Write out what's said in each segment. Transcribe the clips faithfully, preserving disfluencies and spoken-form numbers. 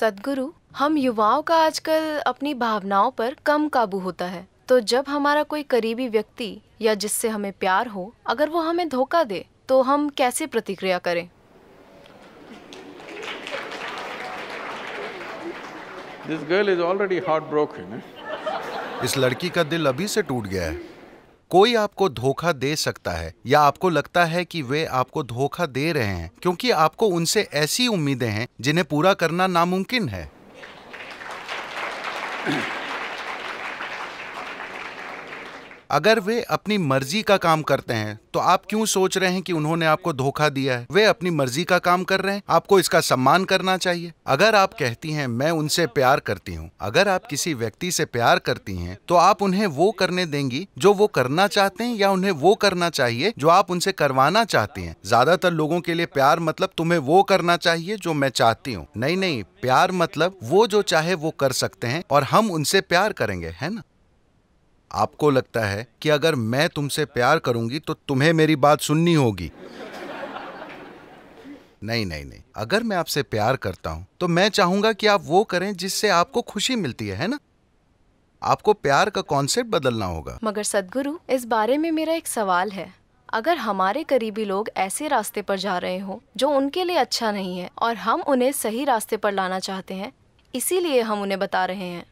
सद्गुरु, हम युवाओं का आजकल अपनी भावनाओं पर कम काबू होता है। तो जब हमारा कोई करीबी व्यक्ति या जिससे हमें प्यार हो, अगर वो हमें धोखा दे तो हम कैसे प्रतिक्रिया करें? This girl is already heartbroken. इस लड़की का दिल अभी से टूट गया है। कोई आपको धोखा दे सकता है या आपको लगता है कि वे आपको धोखा दे रहे हैं क्योंकि आपको उनसे ऐसी उम्मीदें हैं जिन्हें पूरा करना नामुमकिन है। अगर वे अपनी मर्जी का काम करते हैं तो आप क्यों सोच रहे हैं कि उन्होंने आपको धोखा दिया है? वे अपनी मर्जी का काम कर रहे हैं, आपको इसका सम्मान करना चाहिए। अगर आप कहती हैं मैं उनसे प्यार करती हूँ, अगर आप किसी व्यक्ति से प्यार करती हैं तो आप उन्हें वो करने देंगी जो वो करना चाहते हैं या उन्हें वो करना चाहिए जो आप उनसे करवाना चाहती हैं। ज्यादातर लोगों के लिए प्यार मतलब तुम्हें वो करना चाहिए जो मैं चाहती हूँ। नहीं नहीं, प्यार मतलब वो जो चाहे वो कर सकते हैं और हम उनसे प्यार करेंगे, है ना? आपको लगता है कि अगर मैं तुमसे प्यार करूंगी तो तुम्हें मेरी बात सुननी होगी। नहीं नहीं नहीं, अगर मैं आपसे प्यार करता हूं तो मैं चाहूंगा कि आप वो करें जिससे आपको खुशी मिलती है, है ना? आपको प्यार का कॉन्सेप्ट बदलना होगा। मगर सद्गुरु, इस बारे में मेरा एक सवाल है। अगर हमारे करीबी लोग ऐसे रास्ते पर जा रहे हों जो उनके लिए अच्छा नहीं है और हम उन्हें सही रास्ते पर लाना चाहते हैं, इसीलिए हम उन्हें बता रहे हैं।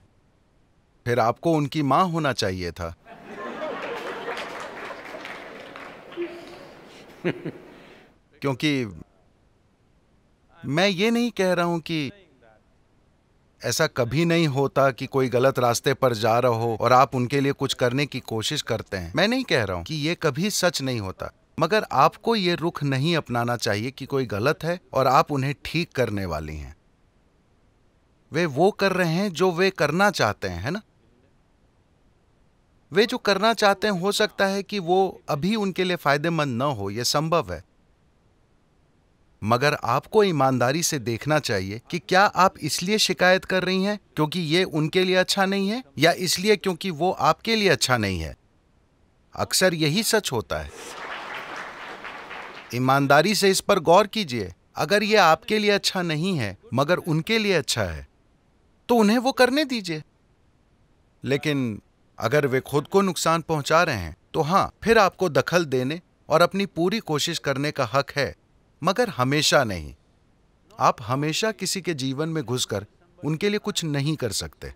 फिर आपको उनकी माँ होना चाहिए था। क्योंकि मैं ये नहीं कह रहा हूं कि ऐसा कभी नहीं होता कि कोई गलत रास्ते पर जा रहा हो और आप उनके लिए कुछ करने की कोशिश करते हैं। मैं नहीं कह रहा हूं कि ये कभी सच नहीं होता, मगर आपको ये रुख नहीं अपनाना चाहिए कि कोई गलत है और आप उन्हें ठीक करने वाली हैं। वे वो कर रहे हैं जो वे करना चाहते हैं, है ना? वे जो करना चाहते हैं, हो सकता है कि वो अभी उनके लिए फायदेमंद न हो, यह संभव है। मगर आपको ईमानदारी से देखना चाहिए कि क्या आप इसलिए शिकायत कर रही हैं क्योंकि ये उनके लिए अच्छा नहीं है या इसलिए क्योंकि वो आपके लिए अच्छा नहीं है। अक्सर यही सच होता है। ईमानदारी से इस पर गौर कीजिए। अगर ये आपके लिए अच्छा नहीं है मगर उनके लिए अच्छा है तो उन्हें वो करने दीजिए। लेकिन अगर वे खुद को नुकसान पहुंचा रहे हैं तो हाँ, फिर आपको दखल देने और अपनी पूरी कोशिश करने का हक है, मगर हमेशा नहीं। आप हमेशा किसी के जीवन में घुसकर उनके लिए कुछ नहीं कर सकते।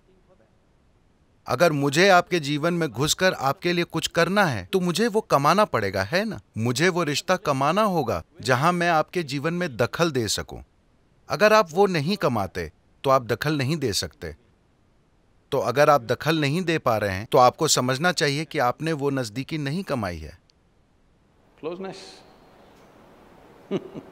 अगर मुझे आपके जीवन में घुसकर आपके लिए कुछ करना है तो मुझे वो कमाना पड़ेगा, है ना? मुझे वो रिश्ता कमाना होगा जहां मैं आपके जीवन में दखल दे सकूं। अगर आप वो नहीं कमाते तो आप दखल नहीं दे सकते। तो अगर आप दखल नहीं दे पा रहे हैं तो आपको समझना चाहिए कि आपने वो नजदीकी नहीं कमाई है।